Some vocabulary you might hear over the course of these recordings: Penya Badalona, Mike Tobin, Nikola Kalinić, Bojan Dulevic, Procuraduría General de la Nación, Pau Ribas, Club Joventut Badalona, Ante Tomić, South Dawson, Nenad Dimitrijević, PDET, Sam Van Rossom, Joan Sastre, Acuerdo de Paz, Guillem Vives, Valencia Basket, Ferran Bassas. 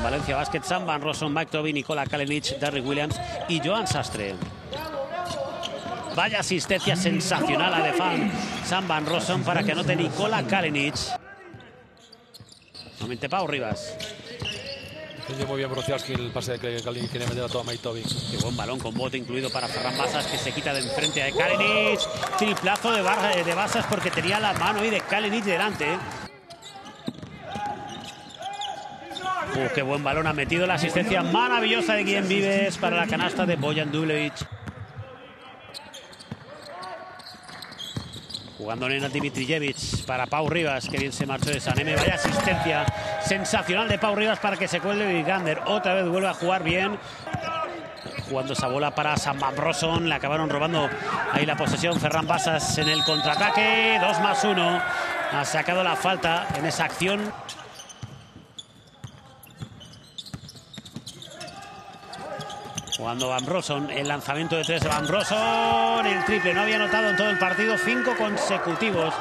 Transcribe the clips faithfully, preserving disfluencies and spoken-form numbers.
en Valencia Basket, Sam Van Rossom, Mike Tobin, Nikola Kalinić, Darryl Williams y Joan Sastre. Vaya asistencia sensacional a Defan Sam Van Rossom para que anote Nikola Kalinić. Nuevamente Pau Ribas. Entendió muy bien Bruciaski el pase de Kalinić, quiere meter a toda Mike Tobin. Qué buen balón con bote incluido para Ferran Bassas, que se quita de enfrente a Kalinić. Triplazo de, Bar de Bassas porque tenía la mano y de Kalinić delante. Uh, qué buen balón ha metido, la asistencia maravillosa de Guillem Vives para la canasta de Bojan Dulevic. Jugando Nenad Dimitrijević para Pau Ribas, que bien se marchó de Saneme. Vaya asistencia sensacional de Pau Ribas para que se cuelgue Vigander. Otra vez vuelve a jugar bien. Jugando esa bola para Sam Van Rossom. Le acabaron robando ahí la posesión Ferran Bassas en el contraataque. dos más uno. Ha sacado la falta en esa acción. Jugando Van Rossom, el lanzamiento de tres de Van Rossom, el triple, no había anotado en todo el partido, cinco consecutivos.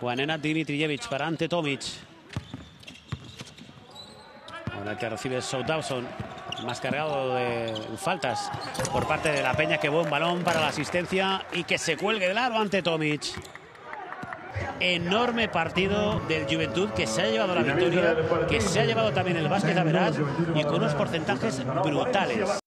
Juega Nenad Dimitrijević para Ante Tomić. Ahora el que recibe es South Dawson, más cargado de faltas por parte de la Peña. Que buen balón para la asistencia y que se cuelgue del aro Ante Tomić. Enorme partido del Juventud, que se ha llevado la victoria, que se ha llevado también el Basket Average y con unos porcentajes brutales.